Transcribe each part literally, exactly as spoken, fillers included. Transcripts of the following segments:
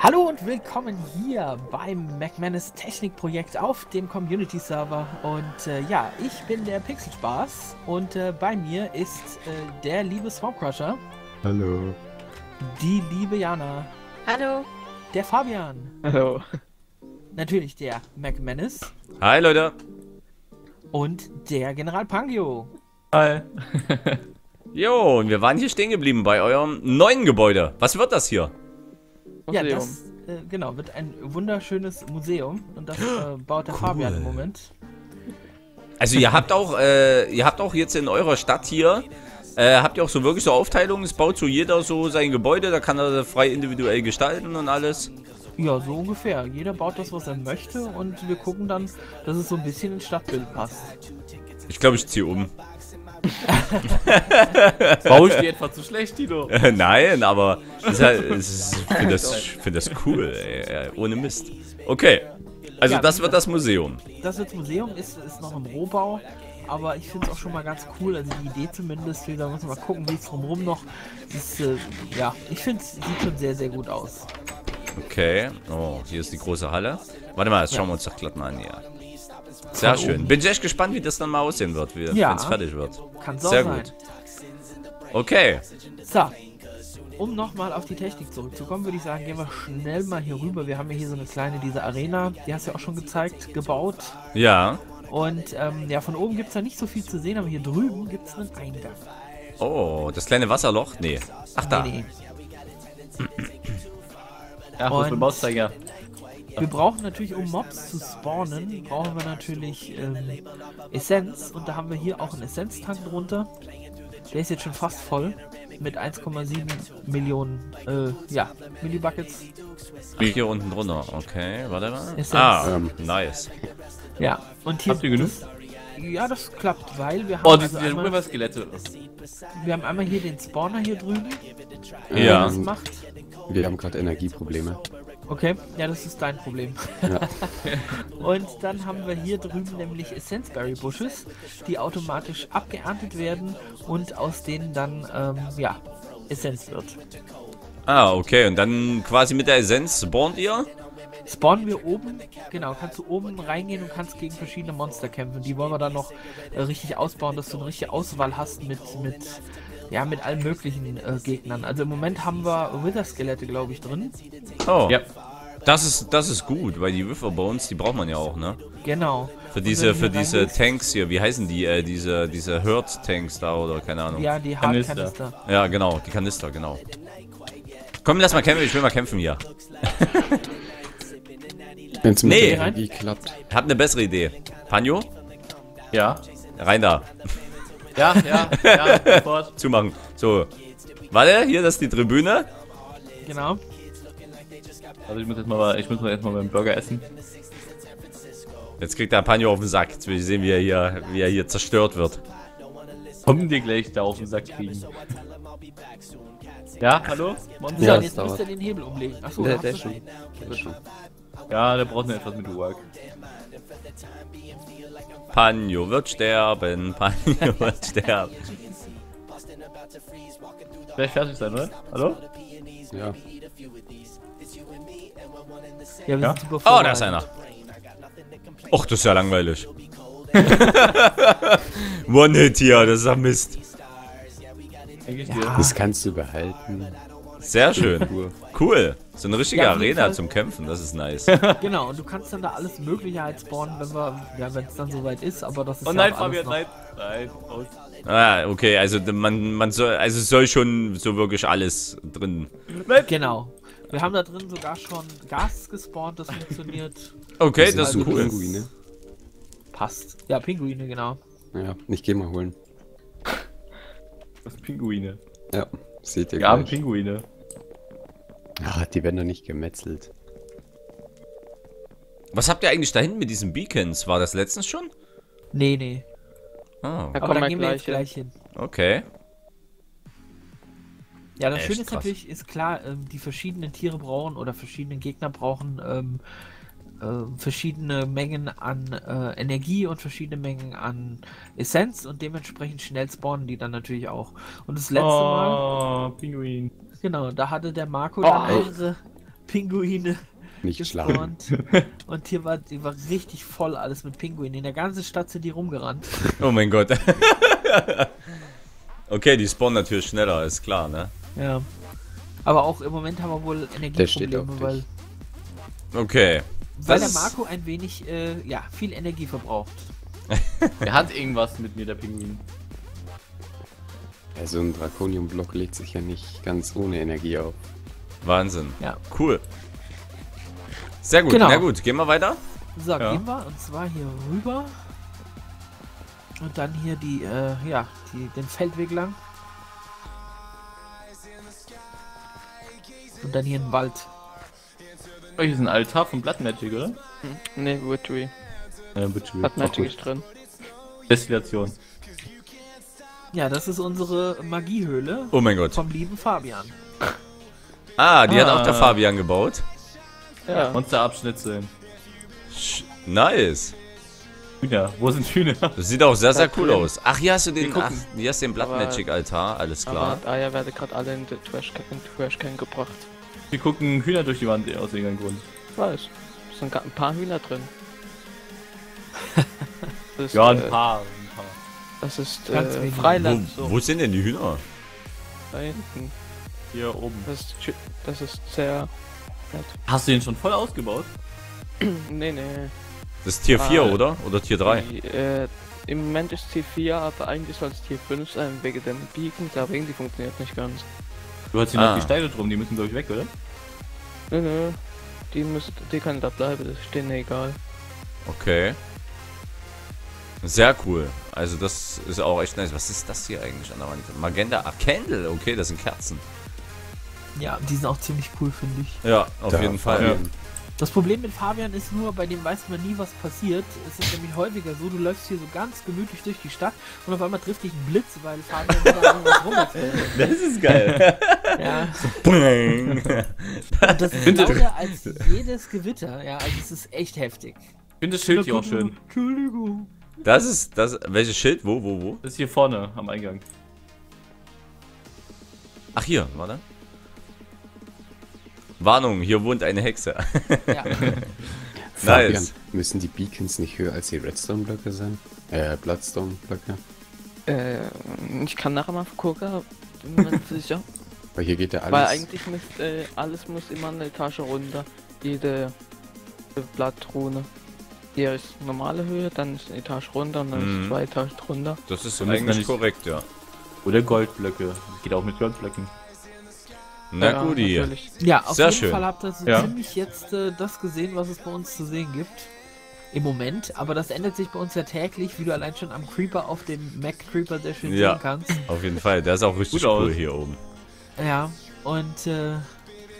Hallo und willkommen hier beim McManus Technikprojekt auf dem Community Server. Und äh, ja, ich bin der Pixelspaß und äh, bei mir ist äh, der liebe Swamp Crusher. Hallo. Die liebe Jana. Hallo. Der Fabian. Hallo. Natürlich der McManus. Hi Leute. Und der General Panjo. Hi. Jo, und wir waren hier stehen geblieben bei eurem neuen Gebäude. Was wird das hier? Museum. Ja, das äh, genau, wird ein wunderschönes Museum und das äh, baut der cool. Fabian im Moment. Also ihr habt auch, äh, ihr habt auch jetzt in eurer Stadt hier, äh, habt ihr auch so wirklich so Aufteilungen, es baut so jeder so sein Gebäude, da kann er frei individuell gestalten und alles. Ja, so ungefähr. Jeder baut das, was er möchte und wir gucken dann, dass es so ein bisschen ins Stadtbild passt. Ich glaube, ich ziehe um. Baue ich dir etwa zu schlecht, Tino? Nein, aber ich finde das, find das cool, ey, ohne Mist. Okay, also ja, das wird das Museum. Das wird das Museum, ist, ist noch im Rohbau, aber ich finde es auch schon mal ganz cool, also die Idee zumindest, da müssen wir mal gucken, wie es drumherum noch ist. Äh, ja, ich finde es sieht schon sehr, sehr gut aus. Okay, oh, hier ist die große Halle. Warte mal, jetzt schauen wir uns doch glatt mal an, ja. Sehr schön. Bin echt gespannt, wie das dann mal aussehen wird, ja, wenn es fertig wird. Kann so sehr sein. Gut. Okay. So, um nochmal auf die Technik zurückzukommen, würde ich sagen, gehen wir schnell mal hier rüber. Wir haben ja hier so eine kleine, diese Arena, die hast du ja auch schon gezeigt, gebaut. Ja. Und ähm, ja, von oben gibt es da nicht so viel zu sehen, aber hier drüben gibt es einen Eingang. Oh, das kleine Wasserloch? Nee. Ach, da. Nee, nee. Ach, wo ist mein Mauszeiger? Wir brauchen natürlich, um Mobs zu spawnen, brauchen wir natürlich ähm, Essenz. Und da haben wir hier auch einen Essenztank drunter. Der ist jetzt schon fast voll. Mit eins Komma sieben Millionen äh, ja, Millibuckets. Wie hier unten drunter. Okay, warte mal. Essenz. Ah, ähm, nice. Ja, und hier... Habt ihr genug? Ja, das klappt, weil wir haben... Oh, das also sind ja Skelette. Wir haben einmal hier den Spawner hier drüben. Ja. Das macht. Wir haben gerade Energieprobleme. Okay, ja, das ist dein Problem. Ja. Und dann haben wir hier drüben nämlich Essence-Berry-Bushes, die automatisch abgeerntet werden und aus denen dann, ähm, ja, Essenz wird. Ah, okay, und dann quasi mit der Essenz spawnt ihr? Spawnen wir oben, genau, kannst du oben reingehen und kannst gegen verschiedene Monster kämpfen. Die wollen wir dann noch äh, richtig ausbauen, dass du eine richtige Auswahl hast mit, mit, ja, mit allen möglichen äh, Gegnern. Also im Moment haben wir Wither-Skelette, glaube ich, drin. Oh, ja. Das ist, das ist gut, weil die Wither-Bones, die braucht man ja auch, ne? Genau. Für diese, für diese Tanks hier, wie heißen die, äh, diese, diese Herd-Tanks da oder keine Ahnung. Ja, die Hard-Kanister. Ja, genau, die Kanister, genau. Komm, lass mal kämpfen, ich will mal kämpfen hier. Wenn's mit nee, Energie klappt. Hab eine bessere Idee. Panjo? Ja? Rein da. Ja, ja, ja, sofort. Zumachen. So. Warte, hier, das ist die Tribüne. Genau. Also ich muss jetzt mal, ich muss mal erstmal meinen Burger essen. Jetzt kriegt der Panjo auf den Sack. Jetzt will ich sehen, wie er hier, wie er hier zerstört wird. Komm dir gleich da auf den Sack kriegen. Ja, hallo? Monster, ja, jetzt müsst ihr den Hebel umlegen. Achso, der, der, der schon. Der schon. Ja, der braucht noch etwas mit Work. Panjo wird sterben, Panjo wird sterben. Vielleicht fertig sein, oder? Hallo? Ja. Ja, ja? Oh, da ist einer. Och, das ist ja langweilig. One-Hit hier, das ist ja Mist. Ja. Das kannst du behalten. Sehr schön. Cool. So eine richtige ja, Arena zum Kämpfen, das ist nice. Genau, und du kannst dann da alles Mögliche halt spawnen, wenn wir, ja, wenn es dann soweit ist, aber das ist oh nein, ja Fabian, nein, nein, aus. Ah, okay, also man, man soll, also es soll schon so wirklich alles drin. Genau. Wir haben da drin sogar schon Gas gespawnt, das funktioniert. Okay, das, das ist also cool. Pinguine. Passt. Ja, Pinguine, genau. Ja, ich geh mal holen. Das Pinguine. Ja, seht ihr. Wir haben Pinguine. Ach, die werden doch nicht gemetzelt. Was habt ihr eigentlich da hinten mit diesen Beacons? War das letztens schon? Nee, nee. Oh. Da aber da gehen wir jetzt gleich hin. Okay. Ja, das echt Schöne ist krass. Natürlich, ist klar, die verschiedenen Tiere brauchen oder verschiedene Gegner brauchen ähm, äh, verschiedene Mengen an äh, Energie und verschiedene Mengen an Essenz und dementsprechend schnell spawnen die dann natürlich auch. Und das letzte oh, Mal... Pinguin. Genau, da hatte der Marco oh, dann mehrere, Pinguine nicht gespawnt. Und hier war, hier war richtig voll alles mit Pinguinen. In der ganzen Stadt sind die rumgerannt. Oh mein Gott. Okay, die spawnen natürlich schneller, ist klar, ne? Ja. Aber auch im Moment haben wir wohl Energieprobleme, weil... Okay. Weil das der Marco ein wenig, äh, ja, viel Energie verbraucht. Er hat irgendwas mit mir, der Pinguin. Ja, so ein Draconium-Block legt sich ja nicht ganz ohne Energie auf. Wahnsinn. Ja. Cool. Sehr gut, genau. Na gut, gehen wir weiter. So, ja. Gehen wir und zwar hier rüber. Und dann hier die, äh, ja, die, den Feldweg lang. Und dann hier im Wald. Oh, hier ist ein Altar von Blood Magic, oder? Hm. Ne, Witchery. Ja, Witchery. Blood Magic ist drin. Destillation. Ja, das ist unsere Magiehöhle. Oh mein Gott. Vom lieben Fabian. Ah, die ah. hat auch der Fabian gebaut. Ja. Monsterabschnitzeln. Nice. Hühner, wo sind Hühner? Das sieht auch sehr, sehr cool aus. Ach, hier hast du den, ach, hier hast du den Blood Magic Altar, alles klar. Ah ja, werde gerade alle in den Trashcan, in den Trashcan gebracht. Wir gucken Hühner durch die Wand aus irgendeinem Grund. Weiß. Es sind gerade ein paar Hühner drin. Ist, ja, ein paar. Äh, ein paar. Das ist äh, Freiland. Wo, so. Wo sind denn die Hühner? Da hinten. Hier oben. Das ist, das ist sehr nett. Hast du den schon voll ausgebaut? Nee, nee. Das ist Tier vier, ah, oder? Oder Tier drei? Die, äh, im Moment ist Tier vier, aber eigentlich soll es Tier fünf sein, wegen dem Beacons, aber irgendwie funktioniert nicht ganz. Du hast hier ah. noch die Steine drum, die müssen glaube ich weg, oder? Nö, nö. Die müssen, die können da bleiben, das ist denen egal. Okay. Sehr cool. Also das ist auch echt nice. Was ist das hier eigentlich an der Wand? Magenta, ah, Candle, okay, das sind Kerzen. Ja, die sind auch ziemlich cool, finde ich. Ja, auf da, jeden Fall. Ja. Das Problem mit Fabian ist nur, bei dem weiß man nie, was passiert. Es ist nämlich häufiger so, du läufst hier so ganz gemütlich durch die Stadt und auf einmal trifft dich ein Blitz, weil Fabian wieder irgendwas rumfällt. Das ist geil. Ja. Und das ist lauter als jedes Gewitter. Ja, also es ist echt heftig. Ich finde das Schild hier auch schön. Entschuldigung. Das ist, das, welches Schild? Wo, wo, wo? Das ist hier vorne am Eingang. Ach hier, warte. Warnung, hier wohnt eine Hexe. Ja. Fabian, nice. Müssen die Beacons nicht höher als die Redstone-Blöcke sein? Äh, Bloodstone-Blöcke? Äh, ich kann nachher mal gucken, bin mir nicht sicher. Weil hier geht ja alles... Weil eigentlich müsst, äh, alles muss immer eine Etage runter. Jede Blattruhe. Hier ist normale Höhe, dann ist eine Etage runter und dann mhm. ist zwei Etagen drunter. Das ist eigentlich nicht korrekt, ja. Oder Goldblöcke. Geht auch mit Goldblöcken. Na ja, gut, hier. Ja, auf Sehr jeden schön. Fall habt ihr so ja. ziemlich jetzt äh, das gesehen, was es bei uns zu sehen gibt. Im Moment, aber das ändert sich bei uns ja täglich, wie du allein schon am Creeper auf dem Mac Creeper sehr schön ja, sehen kannst. Auf jeden Fall, der ist auch richtig gut cool aus. Hier oben. Ja, und äh,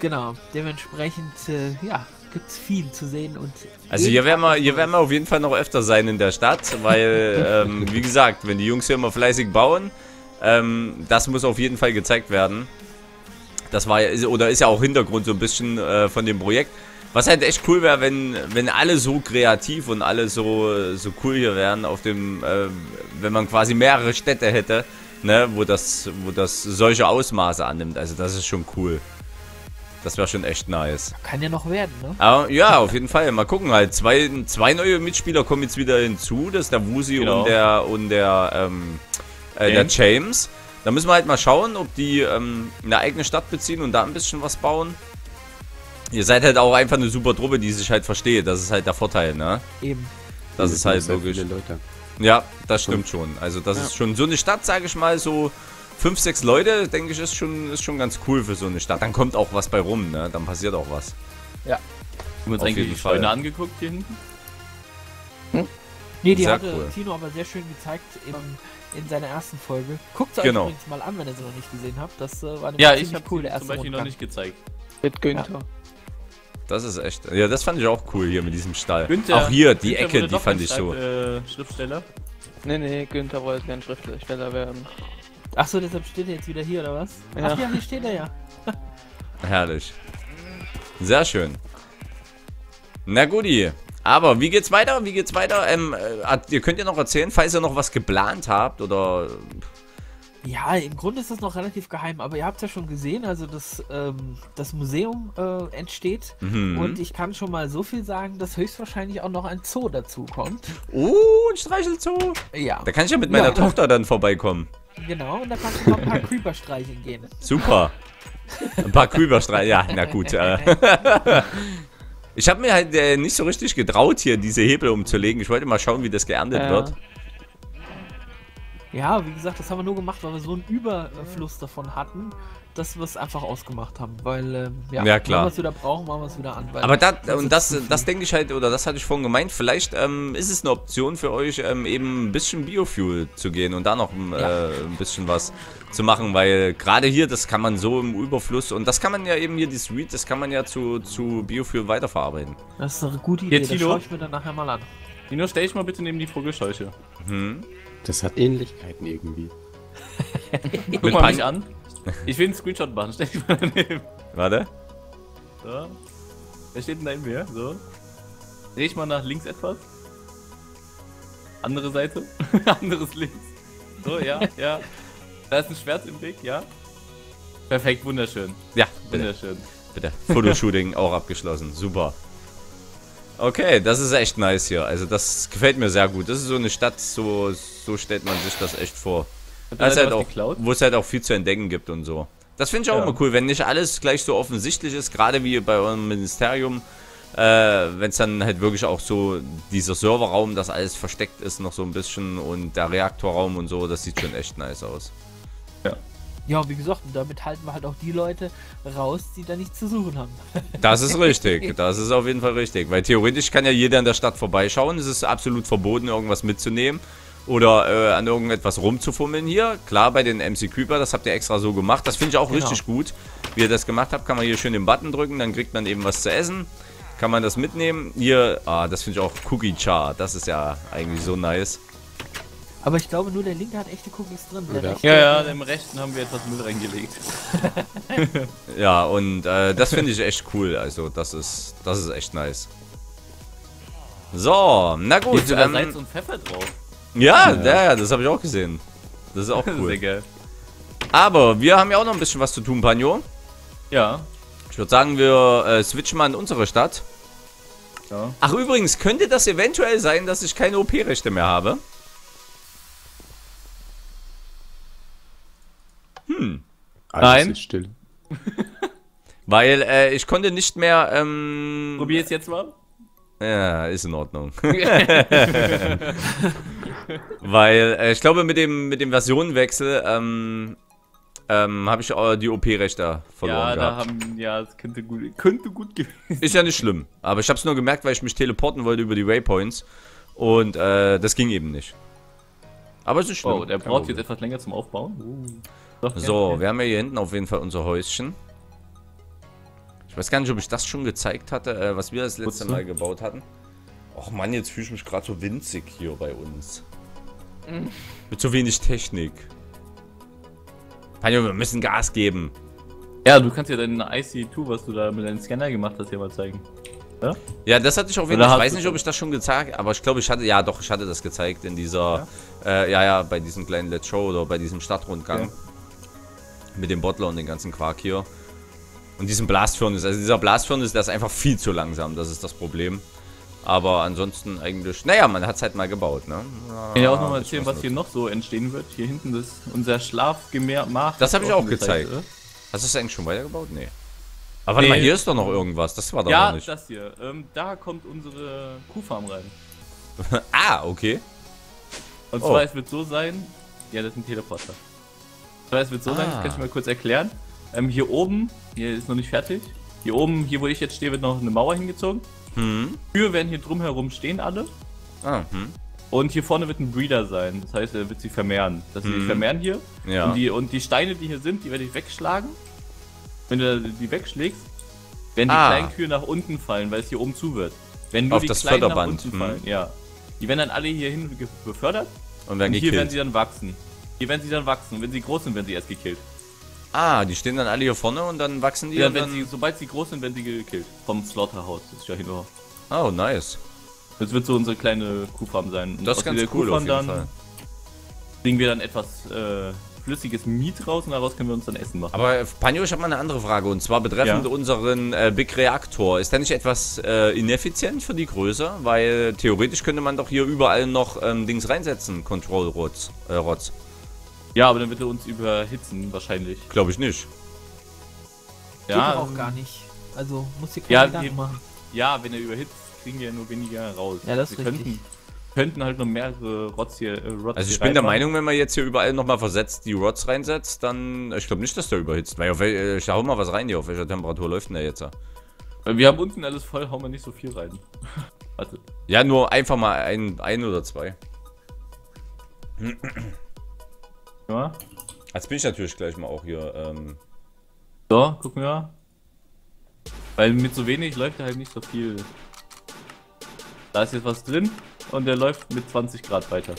genau, dementsprechend, äh, ja, gibt es viel zu sehen. Und also hier werden, wir, hier werden wir auf jeden Fall noch öfter sein in der Stadt, weil, ähm, wie gesagt, wenn die Jungs hier immer fleißig bauen, ähm, das muss auf jeden Fall gezeigt werden. Das war ja, oder ist ja auch Hintergrund so ein bisschen äh, von dem Projekt. Was halt echt cool wäre, wenn, wenn alle so kreativ und alle so, so cool hier wären, auf dem, äh, wenn man quasi mehrere Städte hätte, ne, wo das, wo das solche Ausmaße annimmt. Also das ist schon cool. Das wäre schon echt nice. Kann ja noch werden, ne? Aber, ja, auf jeden Fall. Mal gucken halt. Zwei, zwei neue Mitspieler kommen jetzt wieder hinzu. Das ist der Wusi genau. und der, und der, ähm, äh, der James. Da müssen wir halt mal schauen, ob die ähm, eine eigene Stadt beziehen und da ein bisschen was bauen. Ihr seid halt auch einfach eine super Truppe, die sich halt versteht. Das ist halt der Vorteil, ne? Eben. Das, das ist halt logisch. Viele Leute. Ja, das stimmt und. schon. Also das ja. ist schon so eine Stadt, sage ich mal, so fünf, sechs Leute, denke ich, ist schon, ist schon ganz cool für so eine Stadt. Dann kommt auch was bei rum, ne? Dann passiert auch was. Ja. Haben wir uns eigentlich die Scheune angeguckt hier hinten? Hm? Nee, die hatte cool. Tino aber sehr schön gezeigt im... in seiner ersten Folge. Guckt euch genau. übrigens mal an, wenn ihr sie noch nicht gesehen habt. Das äh, war eine ja, ziemlich cool, der erste Rundgang. Ja, ich habe zum Beispiel noch nicht gezeigt. Mit Günther. Ja. Das ist echt, ja, das fand ich auch cool hier mit diesem Stall. Günther, auch hier, die Günther Ecke, die fand ich so. Äh, Schriftsteller? Nee, nee, Günther wollte kein Schriftsteller werden. Achso, deshalb steht er jetzt wieder hier, oder was? Ja. Ach ja, hier steht er ja. Herrlich. Sehr schön. Na guti. Aber wie geht's weiter? Wie geht's weiter? Ähm, ihr könnt ja noch erzählen, falls ihr noch was geplant habt oder Ja, im Grunde ist das noch relativ geheim, aber ihr habt ja schon gesehen, also das, ähm, das Museum äh, entsteht mhm. und ich kann schon mal so viel sagen, dass höchstwahrscheinlich auch noch ein Zoo dazu kommt. Oh, ein Streichelzoo! Ja. Da kann ich ja mit meiner ja. Tochter dann vorbeikommen. Genau, und da kannst du noch ein paar Creeper streicheln gehen. Super. Ein paar Creeper streicheln, ja, na gut. Äh. Ich habe mir halt äh, nicht so richtig getraut, hier diese Hebel umzulegen. Ich wollte mal schauen, wie das geerntet äh. wird. Ja, wie gesagt, das haben wir nur gemacht, weil wir so einen Überfluss davon hatten, dass wir es einfach ausgemacht haben, weil, äh, ja, ja, klar. Wenn wir es wieder brauchen, machen wir es wieder an. Weil aber dat, und das, das denke ich halt, oder das hatte ich vorhin gemeint, vielleicht ähm, ist es eine Option für euch, ähm, eben ein bisschen Biofuel zu gehen und da noch ja. äh, ein bisschen was zu machen, weil gerade hier, das kann man so im Überfluss, und das kann man ja eben hier, die Suite, das kann man ja zu, zu Biofuel weiterverarbeiten. Das ist eine gute Idee, das schaue ich mir dann nachher mal an. Tino, stell ich mal bitte neben die Vogelscheuche. Hm? Das hat Ähnlichkeiten irgendwie. Guck mal mich an. Ich will einen Screenshot machen, stell dich mal daneben. Warte. So. Wer steht denn da in mir? So. Dreh ich mal nach links etwas. Andere Seite. Anderes links. So, ja, ja. Da ist ein Schwert im Weg, ja. Perfekt, wunderschön. Ja, bitte. Wunderschön. Bitte. Fotoshooting auch abgeschlossen. Super. Okay, das ist echt nice hier. Also das gefällt mir sehr gut. Das ist so eine Stadt, so, so stellt man sich das echt vor. Das halt auch, wo es halt auch viel zu entdecken gibt und so. Das finde ich auch ja. immer cool, wenn nicht alles gleich so offensichtlich ist, gerade wie bei eurem Ministerium. Äh, wenn es dann halt wirklich auch so, dieser Serverraum, das alles versteckt ist noch so ein bisschen und der Reaktorraum und so, das sieht schon echt nice aus. Ja. Ja, wie gesagt, und damit halten wir halt auch die Leute raus, die da nichts zu suchen haben. Das ist richtig, das ist auf jeden Fall richtig. Weil theoretisch kann ja jeder in der Stadt vorbeischauen. Es ist absolut verboten, irgendwas mitzunehmen oder äh, an irgendetwas rumzufummeln hier. Klar, bei den M C Creeper, das habt ihr extra so gemacht. Das finde ich auch genau. richtig gut. Wie ihr das gemacht habt, kann man hier schön den Button drücken, dann kriegt man eben was zu essen. Kann man das mitnehmen. Hier, ah, das finde ich auch Cookie Char. Das ist ja eigentlich so nice. Aber ich glaube, nur der linke hat echte Cookies drin. Der ja, rechte, ja, dem rechten haben wir etwas Müll reingelegt. Ja, und äh, das finde ich echt cool. Also, das ist das ist echt nice. So, na gut. Da ähm, Salz und Pfeffer drauf. Ja, ja, ja, das habe ich auch gesehen. Das ist auch cool. Sehr geil. Aber wir haben ja auch noch ein bisschen was zu tun, Panjo. Ja. Ich würde sagen, wir äh, switchen mal in unsere Stadt. Ja. Ach, übrigens, könnte das eventuell sein, dass ich keine O P-Rechte mehr habe? Hm. Alles Nein. Ist still. Weil äh, ich konnte nicht mehr. Ähm, Probier es jetzt mal. Ja, ist in Ordnung. Weil äh, ich glaube, mit dem, mit dem Versionenwechsel ähm, ähm, habe ich auch die O P-Rechte verloren. Ja, da gehabt. Haben, ja, das könnte gut, könnte gut gehen. Ist ja nicht schlimm. Aber ich habe es nur gemerkt, weil ich mich teleporten wollte über die Waypoints. Und äh, das ging eben nicht. Aber es ist schlimm. Oh, der braucht jetzt etwas länger zum Aufbauen. Uh. So, wir haben ja hier hinten auf jeden Fall unser Häuschen. Ich weiß gar nicht, ob ich das schon gezeigt hatte, was wir das letzte Mal gebaut hatten. Och Mann, jetzt fühle ich mich gerade so winzig hier bei uns. Mhm. Mit so wenig Technik. Panjo, wir müssen Gas geben. Ja, du kannst ja deinen I C zwei, was du da mit deinem Scanner gemacht hast, hier mal zeigen. Ja? Ja, das hatte ich auf jeden Fall. Ich weiß nicht, ob ich das schon gezeigt habe, aber ich glaube, ich hatte, ja doch, ich hatte das gezeigt in dieser, ja, äh, ja, ja, bei diesem kleinen Let's Show oder bei diesem Stadtrundgang. Ja. Mit dem Bottler und dem ganzen Quark hier. Und diesem Blast-Firniss. Also dieser Blast-Firniss, der ist einfach viel zu langsam, das ist das Problem. Aber ansonsten eigentlich, naja, man hat es halt mal gebaut, ne? Ja, ich kann ja auch nochmal erzählen, was hier noch so entstehen wird. Hier hinten ist unser Schlafgemach. Das habe ich auch gezeigt. Oder? Hast du es eigentlich schon weitergebaut? Nee. Aber warte nee. mal, hier ist doch noch irgendwas, das war doch ja, noch nicht. Ja, das hier. Ähm, da kommt unsere Kuhfarm rein. Ah, okay. Und zwar, oh. es wird so sein, ja, das ist ein Teleporter. Und zwar, es wird so ah. sein, das kann ich mal kurz erklären. Ähm, hier oben, hier ist noch nicht fertig. Hier oben, hier wo ich jetzt stehe, wird noch eine Mauer hingezogen. Hm. Kühe werden hier drumherum stehen alle. Ah, hm. Und hier vorne wird ein Breeder sein, das heißt, er wird sie vermehren. Dass sie hm. sich vermehren hier. Ja. Und, die, und die Steine, die hier sind, die werde ich wegschlagen. Wenn du die wegschlägst, werden die ah. kleinen Kühe nach unten fallen, weil es hier oben zu wird. Wenn nur die das kleinen nach unten hm. fallen, ja. Die werden dann alle hierhin befördert und, und hier gekillt. werden sie dann wachsen. Hier werden sie dann wachsen und wenn sie groß sind, werden sie erst gekillt. Ah, die stehen dann alle hier vorne und dann wachsen die? Ja, und wenn dann sie, sobald sie groß sind, werden sie gekillt. Vom Slaughterhouse, das ist ja hinüber. Oh, nice. Das wird so unsere kleine Kuhfarm sein. Und das ist ganz cool Kuhfarm auf jeden dann Fall. Bringen wir dann etwas äh, flüssiges Miet raus und daraus können wir uns dann Essen machen. Aber Panjo, ich habe mal eine andere Frage, und zwar betreffend ja. unseren äh, Big Reaktor. Ist der nicht etwas äh, ineffizient für die Größe? Weil theoretisch könnte man doch hier überall noch ähm, Dings reinsetzen, Control Rots. Äh, Rots. Ja, aber dann wird er uns überhitzen wahrscheinlich. Glaube ich nicht. Geht ja, auch ähm, gar nicht. Also muss hier keine Gedanken machen. Ja, wenn er überhitzt, kriegen wir ja nur weniger raus. Ja, das wir ist richtig. Könnten, könnten halt noch mehrere Rots hier äh, Rots Also ich bin der Meinung, wenn man jetzt hier überall nochmal versetzt die Rots reinsetzt, dann... Ich glaube nicht, dass der überhitzt. Weil auf, ich hau mal was rein hier. Auf welcher Temperatur läuft denn der jetzt? Wir haben unten alles voll, hauen wir nicht so viel rein. Warte. Ja, nur einfach mal ein, ein oder zwei. Ja. Jetzt bin ich natürlich gleich mal auch hier... Ähm so, gucken wir. Weil mit so wenig läuft er halt nicht so viel. Da ist jetzt was drin und der läuft mit zwanzig Grad weiter.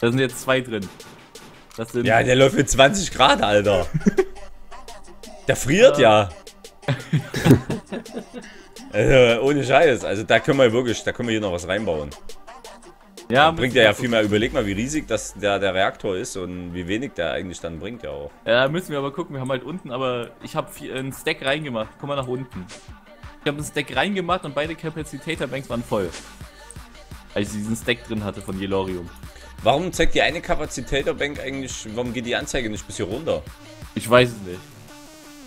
Da sind jetzt zwei drin. Das sind ja, der läuft mit zwanzig Grad, Alter. Der friert ja. ja. Also, ohne Scheiß. Also da können wir wirklich, da können wir hier noch was reinbauen. Ja, dann bringt er ja viel mehr. Überleg mal, wie riesig das der, der Reaktor ist und wie wenig der eigentlich dann bringt, ja auch. Ja, müssen wir aber gucken. Wir haben halt unten, aber ich habe einen Stack reingemacht. Guck mal nach unten. Ich habe einen Stack reingemacht und beide Kapazitäterbanks waren voll. Als ich diesen Stack drin hatte von Yelorium. Warum zeigt die eine Kapazitäterbank eigentlich, warum geht die Anzeige nicht bis hier runter? Ich weiß es nicht.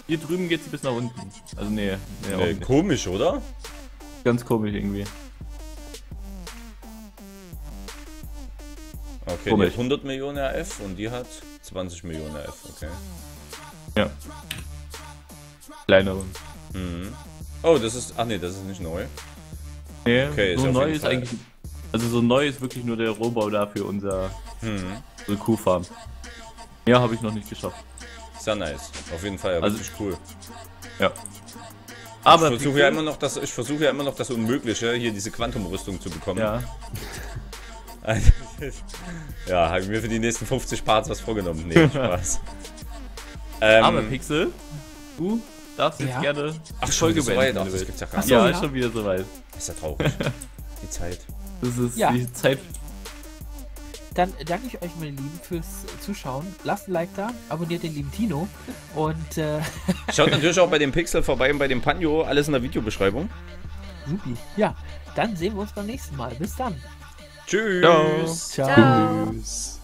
Hier drüben geht sie bis nach unten. Also nee. nee, nee komisch, nicht. Oder? Ganz komisch irgendwie. Okay, die hat hundert Millionen R F und die hat zwanzig Millionen R F, okay. Ja. Kleinere. Mhm. Oh, das ist, ach nee, das ist nicht neu. Nee, okay, so ist neu ist Fall. Eigentlich, also so neu ist wirklich nur der Rohbau da für unser mhm. so Kuhfarm. Ja, habe ich noch nicht geschafft. Sehr nice, auf jeden Fall, also, richtig cool. Ja. Aber ich versuche ja immer noch das, ich versuche ja immer noch das Unmögliche, hier diese Quantumrüstung zu bekommen. Ja. Ja, habe ich mir für die nächsten fünfzig Parts was vorgenommen. Nee, Spaß. ähm, Aber Pixel, du darfst jetzt ja. gerne Ach, Folge beenden. So das gibt's ja, gar nicht. So, ja, ja, schon wieder soweit. Ist ja traurig. Die Zeit. Das ist ja. die Zeit. Dann danke ich euch, meine Lieben, fürs Zuschauen. Lasst ein Like da, abonniert den lieben Tino und äh schaut natürlich auch bei dem Pixel vorbei und bei dem Panjo. Alles in der Videobeschreibung. Supi. Ja, dann sehen wir uns beim nächsten Mal. Bis dann. Tschüss. Ciao. Ciao. Tschüss.